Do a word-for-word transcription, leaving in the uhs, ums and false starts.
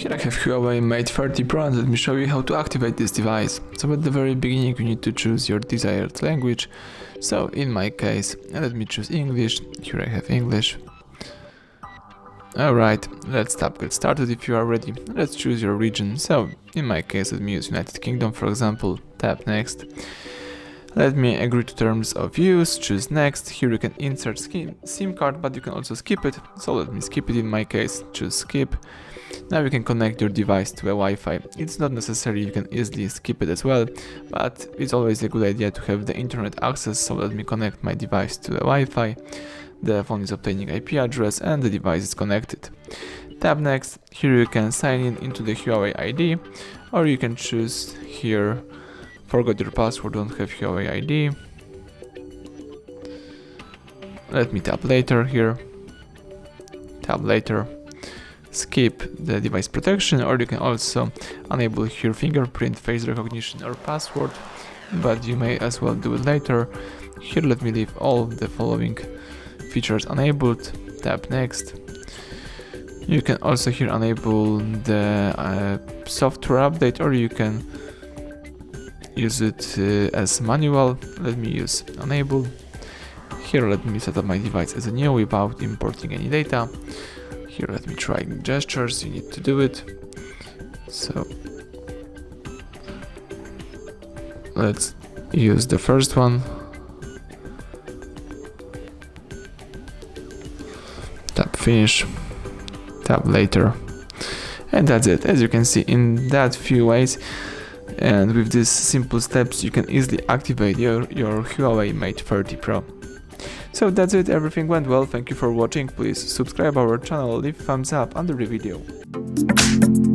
Here I have Huawei Mate thirty Pro and let me show you how to activate this device. So at the very beginning you need to choose your desired language. So in my case, let me choose English. Here I have English. Alright, let's tap get started if you are ready. Let's choose your region. So in my case, let me use United Kingdom for example. Tap next. Let me agree to terms of use, choose next. Here you can insert SIM card, but you can also skip it. So let me skip it in my case, choose skip. Now you can connect your device to a Wi-Fi. It's not necessary, you can easily skip it as well, but it's always a good idea to have the internet access. So let me connect my device to the Wi-Fi. The phone is obtaining I P address and the device is connected. Tap next. Here you can sign in into the Huawei I D, or you can choose here forgot your password, don't have Huawei I D. Let me tap later here. Tap later. Skip the device protection, or you can also enable here fingerprint, face recognition or password, but you may as well do it later. Here let me leave all the following features enabled. Tap next. You can also here enable the uh, software update, or you can use it uh, as manual. Let me use enable. Here let me set up my device as new without importing any data. Here let me try gestures, you need to do it. So let's use the first one. Tap finish, tap later, and that's it. As you can see, in that few ways and with these simple steps, you can easily activate your, your Huawei Mate thirty Pro. So that's it, everything went well, thank you for watching, please subscribe our channel, leave thumbs up under the video.